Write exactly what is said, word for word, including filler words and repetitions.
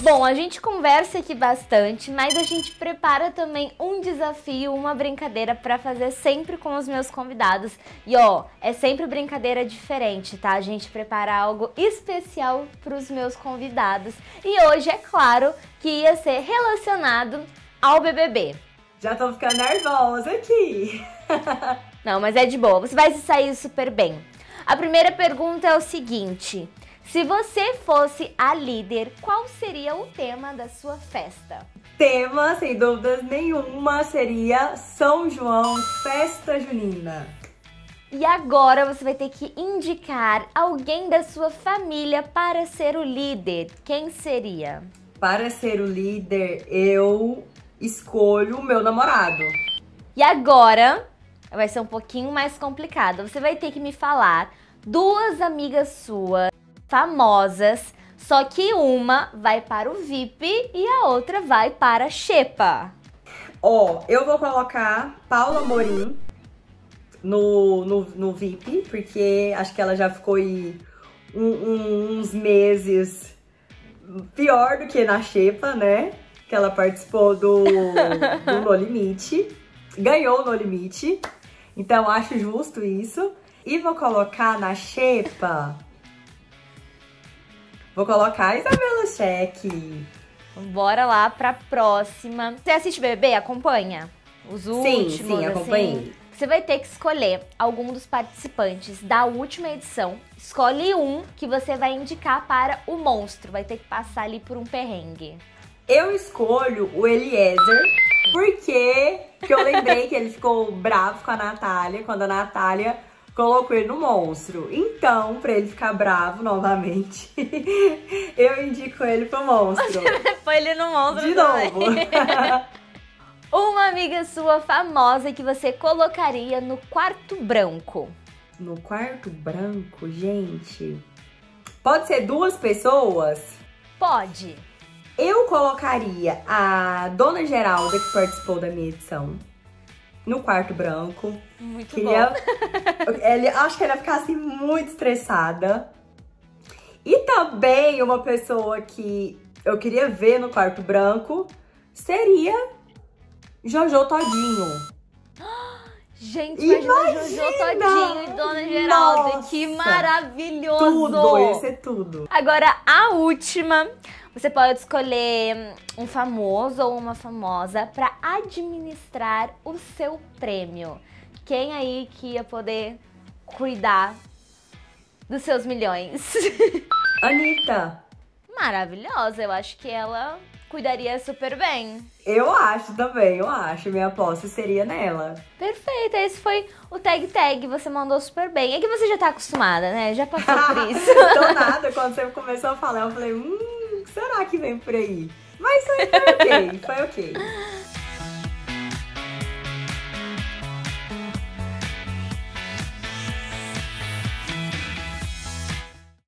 Bom, a gente conversa aqui bastante, mas a gente prepara também um desafio, uma brincadeira pra fazer sempre com os meus convidados. E ó, é sempre brincadeira diferente, tá? A gente prepara algo especial pros meus convidados. E hoje, é claro, que ia ser relacionado ao B B B. Já tô ficando nervosa aqui! Não, mas é de boa, você vai se sair super bem. A primeira pergunta é o seguinte... Se você fosse a líder, qual seria o tema da sua festa? Tema, sem dúvidas nenhuma, seria São João, festa junina. E agora você vai ter que indicar alguém da sua família para ser o líder. Quem seria? Para ser o líder, eu escolho o meu namorado. E agora vai ser um pouquinho mais complicado. Você vai ter que me falar duas amigas suas famosas, só que uma vai para o V I P e a outra vai para a Xepa. Ó, oh, eu vou colocar Paula Morim no, no, no V I P, porque acho que ela já ficou aí um, um, uns meses pior do que na Xepa, né? Que ela participou do, do No Limite, ganhou o No Limite, então acho justo isso. E vou colocar na Xepa... Vou colocar a Isabela Cheque. Bora lá pra próxima. Você assiste B B B? Acompanha? Os últimos? Sim, sim, acompanhei. Assim. Você vai ter que escolher algum dos participantes da última edição. Escolhe um que você vai indicar para o monstro. Vai ter que passar ali por um perrengue. Eu escolho o Eliezer porque que eu lembrei que ele ficou bravo com a Natália quando a Natália... colocou ele no monstro. Então, pra ele ficar bravo novamente, eu indico ele pro monstro. Põe ele no monstro de novo. Uma amiga sua famosa que você colocaria no quarto branco. No quarto branco, gente? Pode ser duas pessoas? Pode. Eu colocaria a Dona Geralda, que participou da minha edição, no quarto branco. Muito Queria... bom. Ele... Acho que ela ficasse muito estressada. E também uma pessoa que eu queria ver no quarto branco seria Jojo Todynho. Gente, imagina Jojo Todynho e Dona Geralda. Nossa, que maravilhoso. Tudo, ia ser tudo. Agora, a última... Você pode escolher um famoso ou uma famosa para administrar o seu prêmio. Quem aí que ia poder cuidar dos seus milhões? Anitta. Maravilhosa, eu acho que ela cuidaria super bem. Eu acho também, eu acho. Minha aposta seria nela. Perfeito, esse foi o Tag Tag, você mandou super bem. É que você já tá acostumada, né? Já passou por isso. Então nada, quando você começou a falar, eu falei... hum. Será que vem por aí? Mas foi ok, foi ok.